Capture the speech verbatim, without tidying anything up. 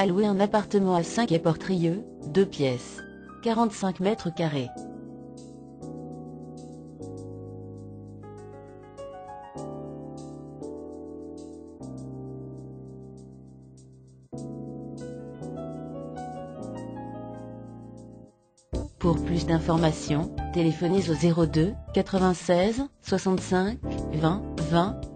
a loué un appartement à Saint Quay Portrieux, deux pièces, quarante-cinq mètres carrés. Pour plus d'informations, téléphonez au zéro deux, quatre-vingt-seize, soixante-cinq, vingt, vingt.